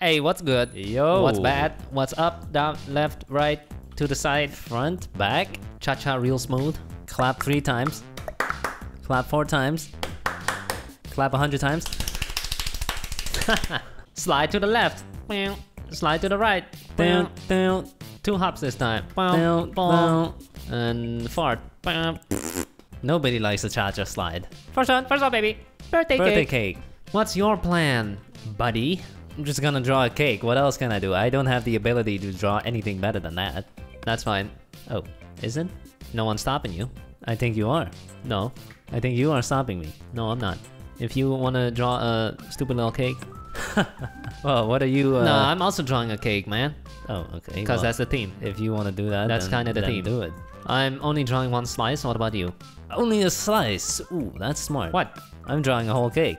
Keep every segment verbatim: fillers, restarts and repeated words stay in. Hey, what's good? Yo. What's bad? What's up, down, left, right, to the side, front, back. Cha-cha real smooth. Clap three times. Clap four times. Clap a hundred times. Slide to the left. Slide to the right. Two hops this time. And fart. Nobody likes the cha-cha slide. First one, first one, baby. Birthday, Birthday cake. cake. What's your plan, buddy? I'm just gonna draw a cake. What else can I do? I don't have the ability to draw anything better than that. That's fine. Oh, isn't? No one's stopping you. I think you are. No, I think you are stopping me. No, I'm not. If you wanna draw a stupid little cake. Well, what are you? Uh... No, I'm also drawing a cake, man. Oh, okay. Because well, that's the theme. If you wanna do that, that's kind of the theme. Do it. I'm only drawing one slice. What about you? Only a slice. Ooh, that's smart. What? I'm drawing a whole cake.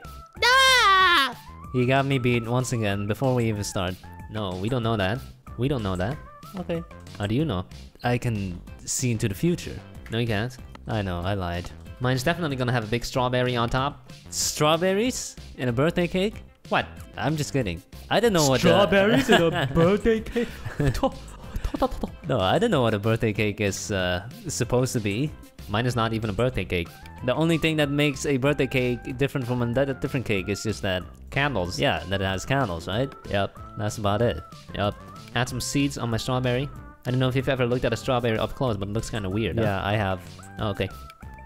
You got me beat once again before we even start. No, we don't know that. We don't know that. Okay. How do you know? I can see into the future. No, you can't. I know, I lied. Mine's definitely gonna have a big strawberry on top. Strawberries? In a birthday cake? What? I'm just kidding. I don't know what strawberries the... in a birthday cake? No, I don't know what a birthday cake is uh, supposed to be. Mine is not even a birthday cake. The only thing that makes a birthday cake different from a different cake is just that candles. Yeah, that it has candles, right? Yep, that's about it. Yep. Add some seeds on my strawberry. I don't know if you've ever looked at a strawberry up close, but it looks kind of weird. Yeah, huh? I have. Oh, okay.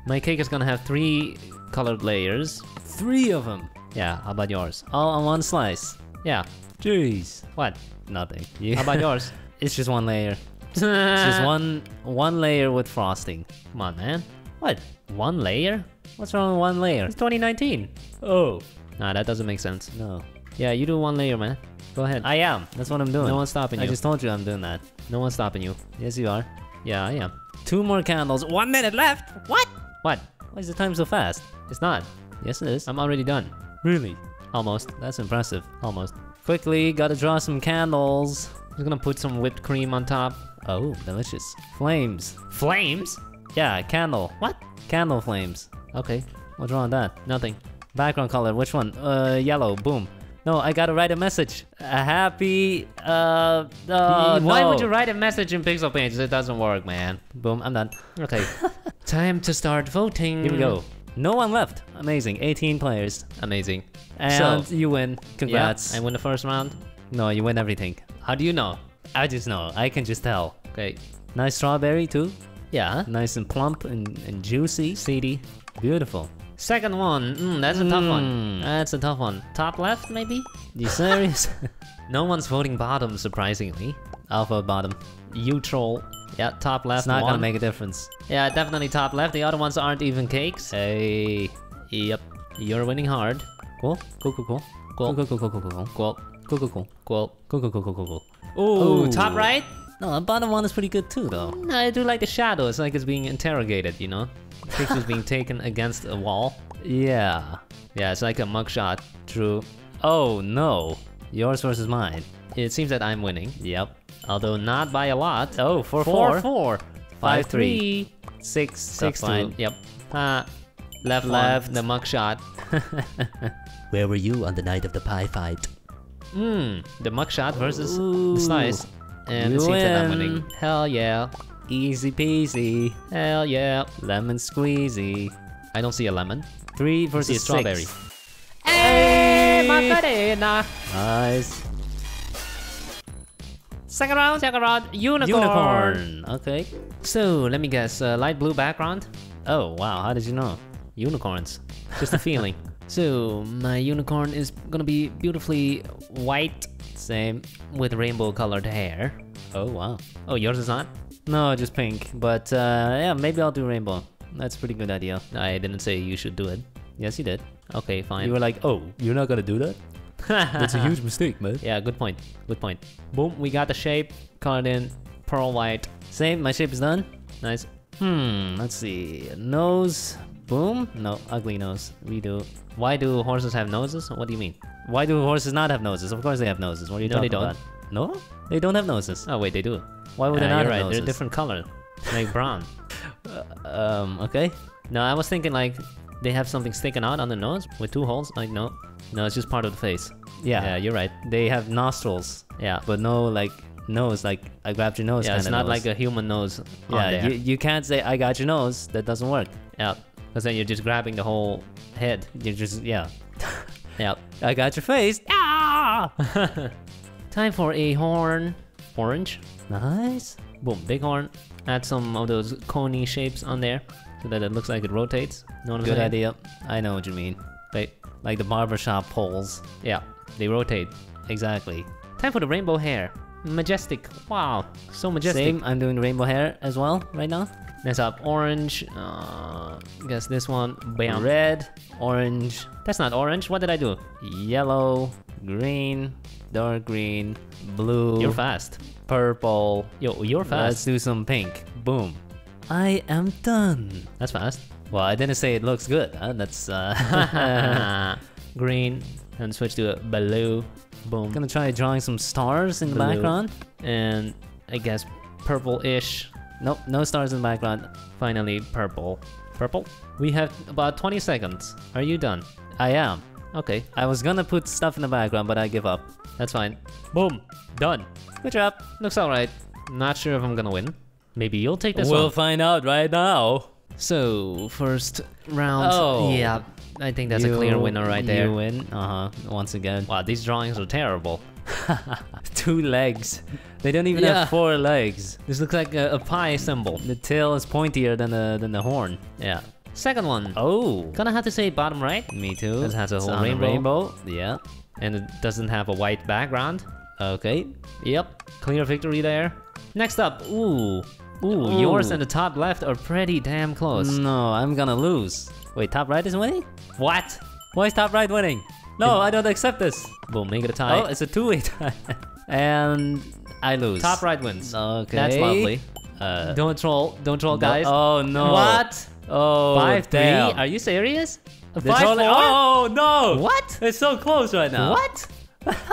My cake is gonna have three colored layers. Three of them? Yeah, how about yours? All on one slice. Yeah. Jeez. What? Nothing. You... How about yours? It's just one layer. It's just one one layer with frosting. Come on, man. What? One layer? What's wrong with one layer? It's twenty nineteen. Oh. Nah, that doesn't make sense. No. Yeah, you do one layer, man. Go ahead. I am. That's what I'm doing. No one's stopping you. I just told you I'm doing that. No one's stopping you. Yes, you are. Yeah, I am. Two more candles. One minute left. What? What? Why is the time so fast? It's not. Yes, it is. I'm already done. Really? Almost. That's impressive. Almost. Quickly, gotta draw some candles. I'm gonna put some whipped cream on top. Oh, delicious. Flames. Flames? Yeah, candle. What? Candle flames. Okay, what's wrong with that? Nothing. Background color, which one? Uh, yellow, boom. No, I gotta write a message. A happy, uh, uh, Why no. would you write a message in pixel pages? It doesn't work, man. Boom, I'm done. Okay. Time to start voting. Here we go. No one left. Amazing, eighteen players. Amazing. And so, you win. Congrats. Yeah, I win the first round. No, you win everything. How do you know? I just know. I can just tell. Okay. Nice strawberry too. Yeah. Nice and plump and, and juicy. Seedy. Beautiful. Second one. Mm, that's a mm. tough one. That's a tough one. Top left maybe? You serious? No one's voting bottom, surprisingly. I'll vote bottom. You troll. Yeah, top left. It's not one. gonna make a difference. Yeah, definitely top left. The other ones aren't even cakes. Hey. Yep. You're winning hard. Cool. Cool, cool, cool. Cool, cool, cool, cool, cool, cool. Cool. Cool, cool, cool, cool, cool, cool, cool, cool, cool. Ooh, top right? No, the bottom one is pretty good too, though. I do like the shadow. It's like it's being interrogated, you know? The picture's being taken against a wall. Yeah. Yeah, it's like a mugshot. True. Oh, no. Yours versus mine. It seems that I'm winning. Yep. Although not by a lot. Oh, four, four, four. Five, three. Six, six, two. Yep. Ah. Left, left, the mugshot. Where were you on the night of the pie fight? Mmm, the mugshot versus Ooh. the slice. And it seems that I'm winning. Hell yeah. Easy peasy. Hell yeah. Lemon squeezy. I don't see a lemon. Three versus six. Strawberry. Hey, Macarena. Nice. Second round, second round. Unicorn. Unicorn. Okay. So, let me guess. Uh, light blue background? Oh, wow. How did you know? Unicorns. Just a feeling. So, my unicorn is gonna be beautifully white. Same. With rainbow colored hair. Oh, wow. Oh, yours is not? No, just pink. But, uh, yeah, maybe I'll do rainbow. That's a pretty good idea. I didn't say you should do it. Yes, you did. Okay, fine. You were like, oh, you're not gonna do that? That's a huge mistake, man. Yeah, good point. Good point. Boom, we got the shape. Colored in. Pearl white. Same, my shape is done. Nice. Hmm, let's see. Nose. Boom? No, ugly nose. Redo. Why do horses have noses? What do you mean? Why do horses not have noses? Of course they have noses. What are you no, talking they don't. about? No? They don't have noses. Oh wait, they do. Why would uh, they not have right. noses? They're a different color. Like brown. uh, um, okay. No, I was thinking like they have something sticking out on the nose with two holes. Like, no, no, it's just part of the face. Yeah, yeah, you're right. They have nostrils. Yeah, but no, like nose. Like I grabbed your nose. Yeah, it's not nose. Like a human nose. Yeah, you, you can't say I got your nose. That doesn't work. Yeah, because then you're just grabbing the whole head. You're just yeah, yeah. I got your face. Ah! Time for a horn. Orange. Nice. Boom. Big horn. Add some of those coney shapes on there so that it looks like it rotates. Know what I'm saying? Good idea. I know what you mean. They, like the barbershop poles. Yeah, they rotate. Exactly. Time for the rainbow hair. Majestic. Wow, so majestic. Same, I'm doing rainbow hair as well right now. Next up, orange. Uh, guess this one. Bam. Red. Orange. That's not orange. What did I do? Yellow. Green. Dark green. Blue. You're fast. Purple. Yo, you're fast. Let's do some pink. Boom. I am done. That's fast. Well, I didn't say it looks good. Huh? That's uh... green. And switch to blue. Boom. Gonna try drawing some stars in blue. The background. And I guess purple-ish. Nope, no stars in the background. Finally, purple. Purple? We have about twenty seconds. Are you done? I am. Okay. I was gonna put stuff in the background, but I give up. That's fine. Boom. Done. Good job. Looks alright. Not sure if I'm gonna win. Maybe you'll take this we'll one. We'll find out right now. So, first round. Oh. Yeah. I think that's you, a clear winner right there. You win. Uh-huh. Once again. Wow, these drawings are terrible. Two legs. They don't even yeah. have four legs. This looks like a, a pie symbol. The tail is pointier than the than the horn. Yeah. Second one. Oh. Gonna have to say bottom right. Me too. It has a whole rainbow. rainbow. Yeah. And it doesn't have a white background. Okay. Yep. Clear victory there. Next up. Ooh. Ooh. Ooh. Yours and the top left are pretty damn close. No, I'm gonna lose. Wait, top right is winning? What? Why is top right winning? No, I don't accept this. Boom, make it a tie. Oh, it's a two-way tie. And I lose. Top right wins. Okay. That's lovely. Uh, don't troll. Don't troll, guys. Oh, no. What? Oh, five three? Are you serious? five four? Oh, no. What? It's so close right now. What?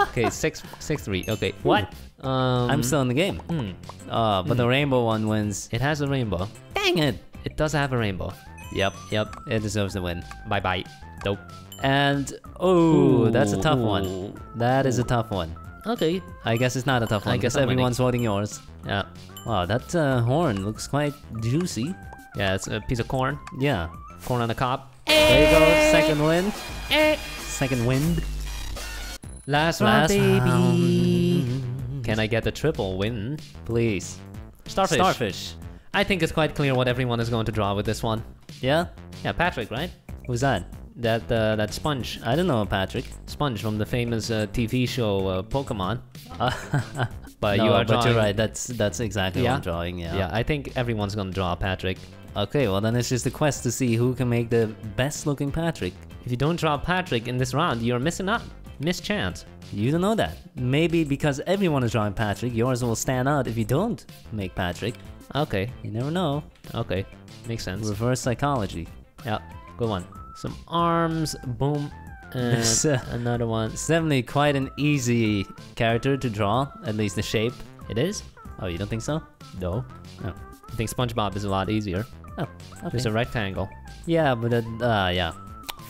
Okay, six six three. Okay. What? Um, I'm still in the game. Mm. Uh, but mm. the rainbow one wins. It has a rainbow. Dang it. It does have a rainbow. Yep, yep. It deserves the win. Bye-bye. Nope. And, oh, that's a tough ooh. one. That ooh. is a tough one. Okay. I guess it's not a tough one. I guess everyone's winning. Voting yours. Yeah. Wow, that uh, horn looks quite juicy. Yeah, it's a piece of corn. Yeah. Corn on the cob. There you go. Second win. Eh. Second win. Last, Last round, baby. Round. Can I get a triple win? Please. Starfish. Starfish. I think it's quite clear what everyone is going to draw with this one. Yeah? Yeah, Patrick, right? Who's that? That uh, that sponge. I don't know Patrick. Sponge from the famous uh, T V show uh, Pokemon. Uh, but no, you are but drawing... you're right. That's that's exactly yeah. what I'm drawing. Yeah. Yeah. I think everyone's gonna draw Patrick. Okay. Well, then it's just a quest to see who can make the best looking Patrick. If you don't draw Patrick in this round, you're missing out. Miss chance. You don't know that. Maybe because everyone is drawing Patrick, yours will stand out if you don't make Patrick. Okay. You never know. Okay. Makes sense. Reverse psychology. Yeah. Good one. Some arms, boom, and so, another one. It's definitely quite an easy character to draw, at least the shape. It is? Oh, you don't think so? No. Oh. I think SpongeBob is a lot easier. Oh, okay. Just a rectangle. Yeah, but, uh, uh, yeah.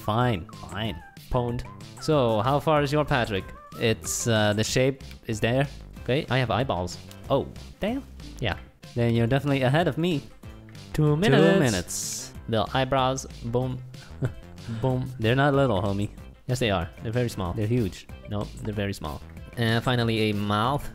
Fine, fine. Pwned. So, how far is your Patrick? It's, uh, the shape is there. Okay, I have eyeballs. Oh, damn. Yeah. Then you're definitely ahead of me. Two minutes. Two minutes. The eyebrows, boom. Boom. They're not little, homie. Yes, they are. They're very small. They're huge. No, they're very small. And finally, a mouth.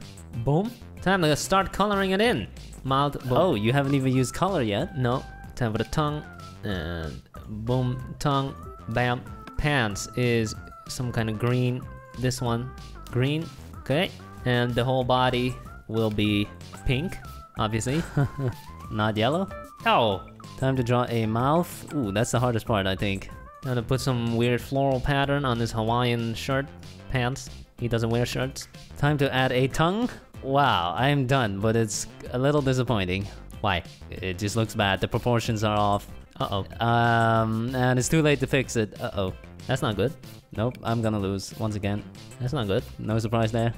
Boom. Time to start coloring it in. Mouth. Boom. Oh, you haven't even used color yet. No. Time for the tongue. And boom. Tongue. Bam. Pants is some kind of green. This one. Green. Okay. And the whole body will be pink, obviously. Not yellow. Oh. Time to draw a mouth. Ooh, that's the hardest part, I think. I'm gonna put some weird floral pattern on his Hawaiian shirt, pants. He doesn't wear shirts. Time to add a tongue. Wow, I'm done, but it's a little disappointing. Why? It just looks bad. The proportions are off. Uh-oh. Um, and it's too late to fix it. Uh-oh. That's not good. Nope, I'm gonna lose once again. That's not good. No surprise there.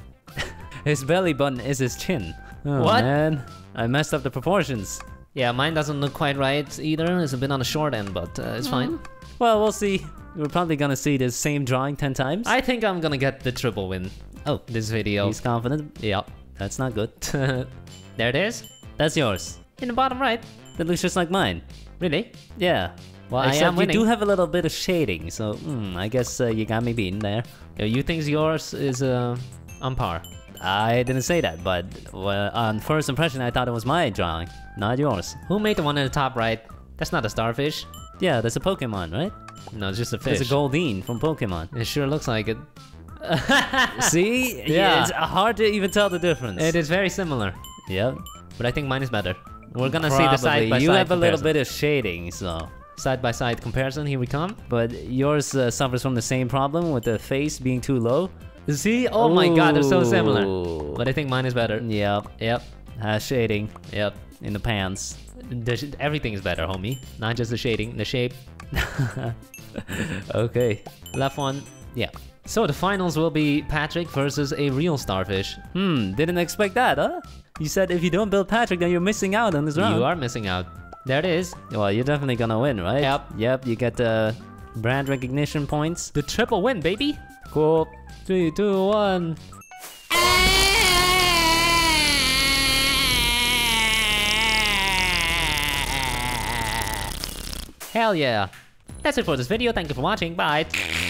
His belly button is his chin. Oh, what? Man. I messed up the proportions. Yeah, mine doesn't look quite right either. It's a bit on the short end, but uh, it's mm. fine. Well, we'll see. We're probably gonna see the same drawing ten times. I think I'm gonna get the triple win. Oh, this video. He's confident. Yeah, that's not good. There it is. That's yours. In the bottom right. That looks just like mine. Really? Yeah. Well, except I am winning. You do have a little bit of shading, so mm, I guess uh, you got me beaten there. Yo, you think yours is uh, on par? I didn't say that, but well, on first impression, I thought it was my drawing, not yours. Who made the one in the top right? That's not a starfish. Yeah, that's a Pokemon, right? No, it's just a fish. It's a Goldeen from Pokemon. It sure looks like it. See? Yeah. Yeah. It's hard to even tell the difference. It is very similar. Yep. But I think mine is better. We're gonna Probably. see the side by side. You have a comparison. Little bit of shading, so. Side by side comparison, here we come. But yours uh, suffers from the same problem with the face being too low. See? Oh Ooh. my god, they're so similar. But I think mine is better. Yep. Yep. Uh, shading. Yep. In the pants. The sh everything is better, homie. Not just the shading, the shape. Okay. Left one. Yeah. So the finals will be Patrick versus a real starfish. Hmm, didn't expect that, huh? You said if you don't build Patrick, then you're missing out on this round. You are missing out. There it is. Well, you're definitely gonna win, right? Yep. Yep, you get the brand recognition points. The triple win, baby! Cool. Three, two, one. Hell yeah. That's it for this video. Thank you for watching. Bye.